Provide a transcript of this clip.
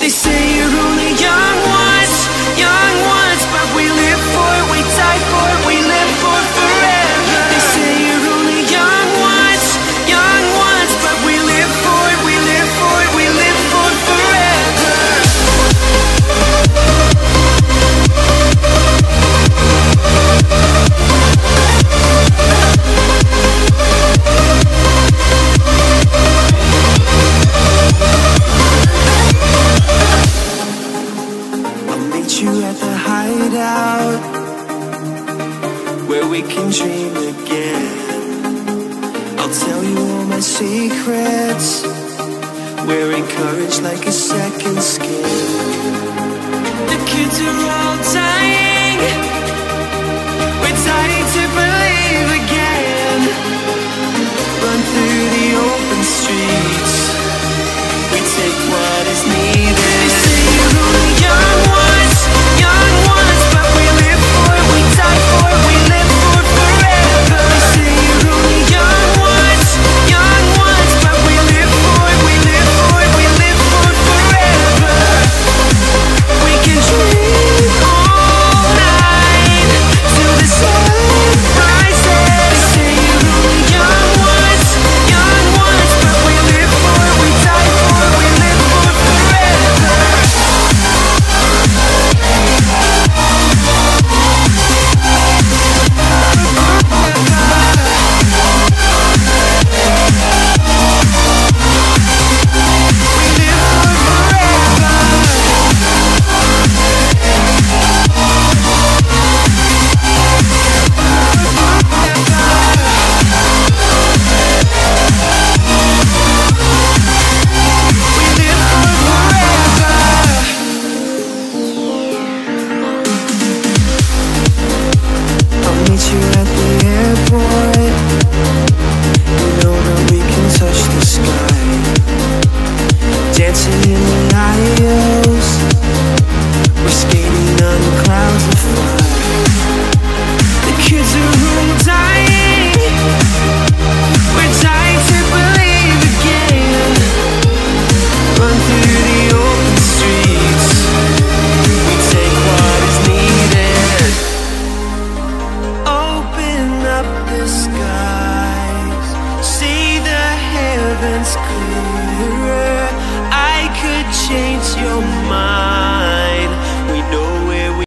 They say you're only young ones, but we live for it, we die for it, we live for it forever. They say you're only young ones, but we live for it, we live for it, we live for it forever. I'll meet you at the hideout, where we can dream again. I'll tell you all my secrets, we're encouraged like a second skin. The kids are all dying, we're dying to believe again. Run through the open streets,